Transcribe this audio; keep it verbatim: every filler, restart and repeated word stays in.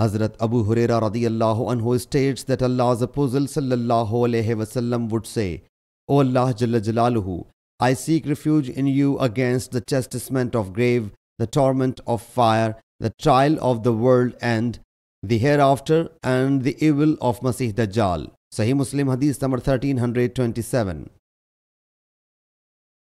Hazrat Abu Hurairah radiyallahu anhu states that Allah's apostle sallallahu alayhi wasallam would say, O Allah Jalla Jalaluhu, I seek refuge in you against the chastisement of grave, the torment of fire, the trial of the world and the hereafter, and the evil of Masih Dajjal. Sahih Muslim Hadith number thirteen hundred twenty-seven.